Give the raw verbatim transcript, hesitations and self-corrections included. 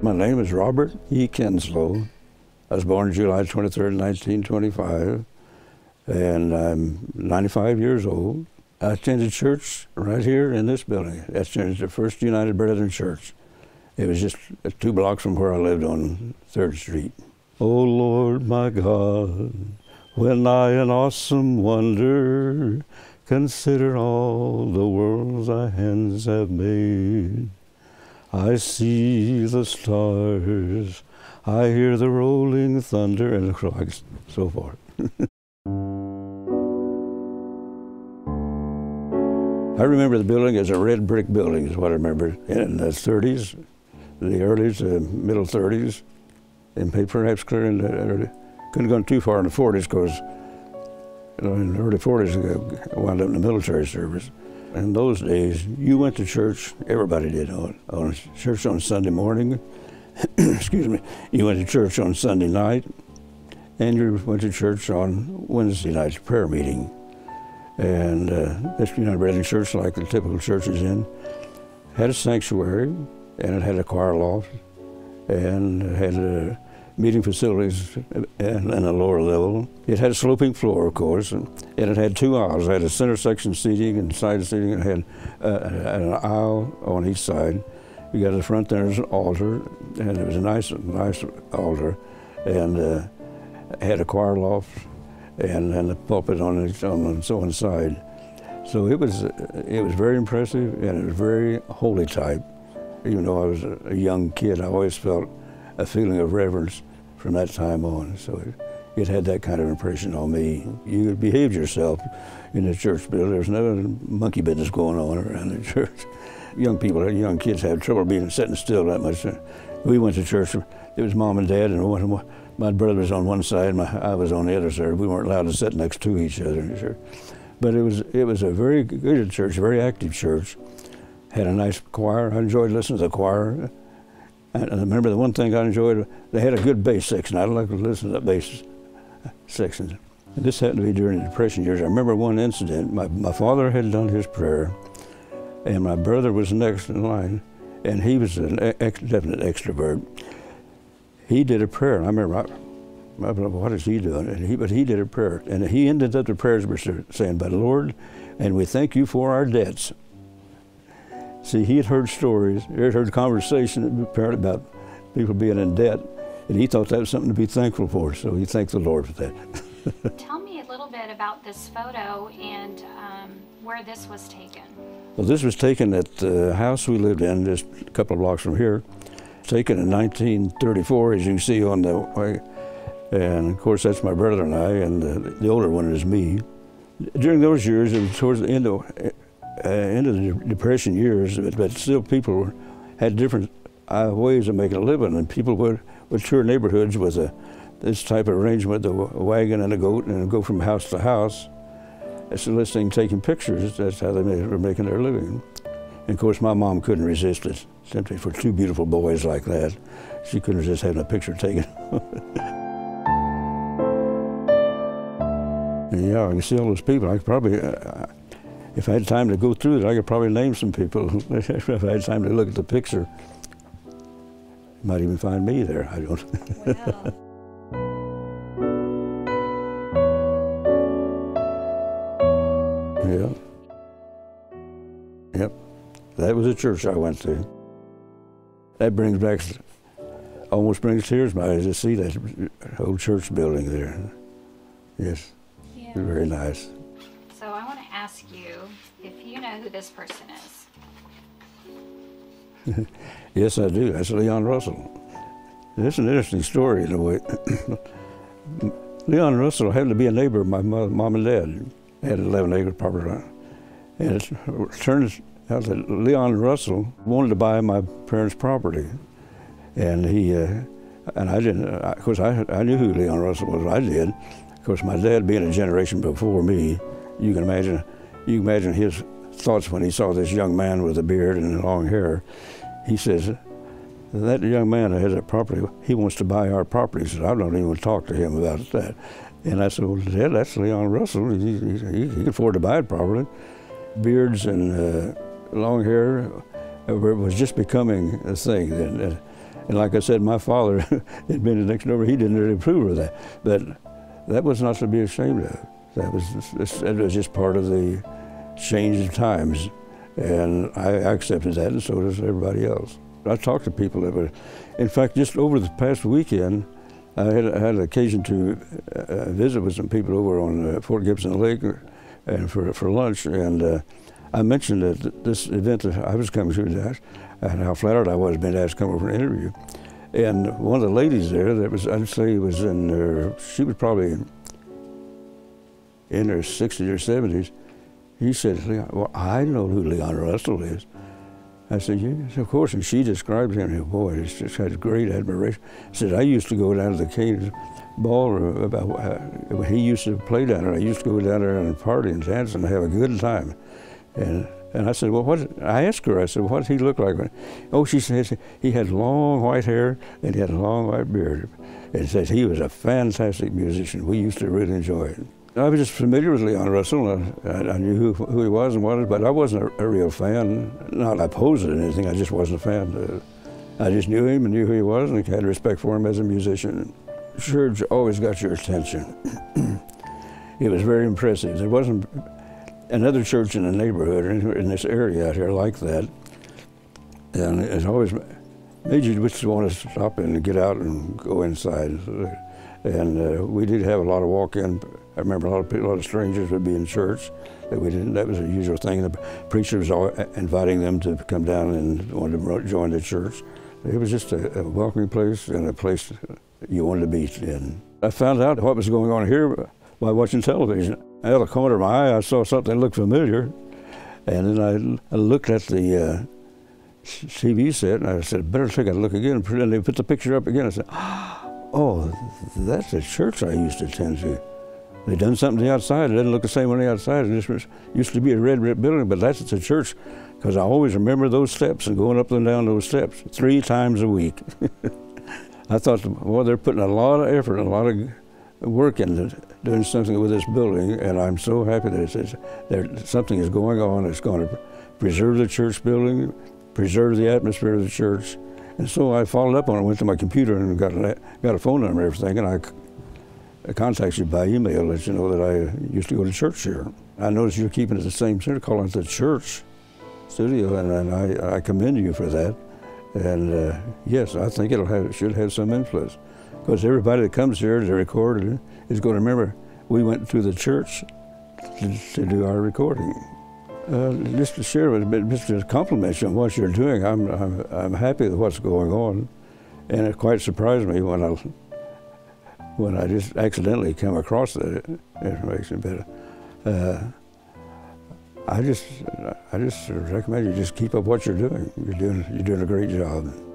My name is Robert E. Kinslow. I was born July twenty-third, nineteen twenty-five, and I'm ninety-five years old. I attended church right here in this building. I attended the First United Brethren Church. It was just two blocks from where I lived on third street. Oh Lord, my God, when I in awesome wonder consider all the worlds thy hands have made, I see the stars, I hear the rolling thunder, and so forth. I remember the building as a red brick building, is what I remember, in the thirties, the early to middle thirties, and perhaps clear in the early. Couldn't have gone too far in the forties, because you know, in the early forties, I wound up in the military service. In those days, you went to church, everybody did, on, on church on Sunday morning, excuse me, you went to church on Sunday night, and you went to church on Wednesday night's prayer meeting. And uh, this United Brethren Church, like the typical churches in, had a sanctuary, and it had a choir loft, and it had uh, meeting facilities and, and a lower level. It had a sloping floor, of course, and, and it had two aisles. It had a center section seating and side seating. It had uh, an aisle on each side. You got to the front, there's an altar, and it was a nice, nice altar, and uh, it had a choir loft, and, and the pulpit on its on so on side. So it was, it was very impressive, and it was very holy type. Even though I was a young kid, I always felt a feeling of reverence from that time on. So it, it had that kind of impression on me. You behaved yourself in the church building. There was no monkey business going on around the church. Young people, young kids have trouble being sitting still that much. We went to church. It was mom and dad, and one, my brother was on one side, my I was on the other side. We weren't allowed to sit next to each other in the church. But it was it was a very good church, very active church. Had a nice choir. I enjoyed listening to the choir. And I remember the one thing I enjoyed, they had a good bass section. I like to listen to that bass section. And this happened to be during the Depression years. I remember one incident. My, my father had done his prayer, and my brother was next in line, and he was an ex definite extrovert. He did a prayer, and I remember, I, I thought, what is he doing? And he, but he did a prayer, and he ended up the prayers by saying, "By the Lord, and we thank you for our debts." See, he had heard stories, he had heard conversation apparently about people being in debt, and he thought that was something to be thankful for, so he thanked the Lord for that. Tell me a little bit about this photo and um, where this was taken. Well, this was taken at the house we lived in, just a couple of blocks from here. Taken in nineteen thirty-four, as you can see on the way. And of course, that's my brother and I, and the, the older one is me. During those years, it was towards the end of, Uh, into the Depression years, but, but still people were, had different uh, ways of making a living, and people would, would tour neighborhoods with a, this type of arrangement, the wagon and a goat, and go from house to house, soliciting, taking pictures. That's how they made, were making their living. And of course, my mom couldn't resist it, simply for two beautiful boys like that. She couldn't resist having a picture taken. Yeah, I can see all those people. I could probably, uh, if I had time to go through it, I could probably name some people. If I had time to look at the picture, you might even find me there. I don't. Wow. Yeah. Yep. That was a church I went to. That brings back, almost brings tears to my eyes to see that old church building there. Yes. Yeah. Very nice. So I want to ask you if you know who this person is. Yes, I do. That's Leon Russell. That's an interesting story in a way. Leon Russell happened to be a neighbor of my mother, mom and dad. They had eleven acre property. And it turns out that Leon Russell wanted to buy my parents' property. And he, uh, and I didn't, uh, of course, I, I knew who Leon Russell was. I did. Of course, my dad being a generation before me, you can imagine, you imagine his thoughts when he saw this young man with a beard and long hair. He says, "That young man has a property. He wants to buy our property." He says, "I don't even talk to him about that." And I said, "Well, Dad, that's Leon Russell. He, he, he can afford to buy it probably." Beards and uh, long hair was just becoming a thing. And, uh, And like I said, my father had been the next door, he didn't really approve of that. But that was not to be ashamed of. That was just, that was just part of the change of times. And I accepted that, and so does everybody else. I talked to people that were, in fact, just over the past weekend, I had, I had occasion to uh, visit with some people over on uh, Fort Gibson Lake and for, for lunch, and uh, I mentioned that this event that I was coming to that, and how flattered I was being asked to come over for an interview. And one of the ladies there that was, I'd say was in her, she was probably in her sixties or seventies, he said, well, I know who Leon Russell is. I said, yes, of course. And she described him, and boy, it's just had great admiration. I said, I used to go down to the Canes Ballroom. About, uh, he used to play down there. I used to go down there and party and dance and have a good time. And, and I said, well, what, I asked her, I said, what did he look like? Oh, she says, he had long white hair and he had a long white beard. And says he was a fantastic musician. We used to really enjoy it. I was just familiar with Leon Russell. I, I knew who, who he was and what he was, but I wasn't a, a real fan. Not opposed to anything, I just wasn't a fan. I just knew him and knew who he was and had respect for him as a musician. Church always got your attention. It was very impressive. There wasn't another church in the neighborhood or in this area out here like that. And it always made you just want to stop and get out and go inside. And uh, we did have a lot of walk-in. I remember a lot of people, a lot of strangers would be in church that we didn't. That was a usual thing. The preacher was all inviting them to come down and wanted to join the church. It was just a, a welcoming place and a place you wanted to be in. I found out what was going on here by watching television. Out of the corner of my eye, I saw something that looked familiar, and then I, I looked at the uh, T V set, and I said, "Better take a look again." And they put the picture up again. I said, "Oh, that's the church I used to attend to." They done something to the outside. It doesn't look the same on the outside. It used to be a red brick building, but that's the church, because I always remember those steps and going up and down those steps three times a week. I thought, well, they're putting a lot of effort, a lot of work into doing something with this building, and I'm so happy that it's, it's, something is going on. It's going to preserve the church building, preserve the atmosphere of the church. And so I followed up on it, went to my computer and got a, got a phone number and everything, and I contacts you by email, let you know that I used to go to church here. I noticed you're keeping it the same center, calling it the Church Studio, and, and I, I commend you for that. And uh, yes, I think it'll have, it should have some influence, because everybody that comes here to record is going to remember we went to the church to, to do our recording. Uh, just to share with you, just to compliment you on what you're doing, I'm, I'm, I'm happy with what's going on, and it quite surprised me when I when I just accidentally came across that information. But uh, I just, I just recommend you just keep up what you're doing. You're doing, you're doing a great job.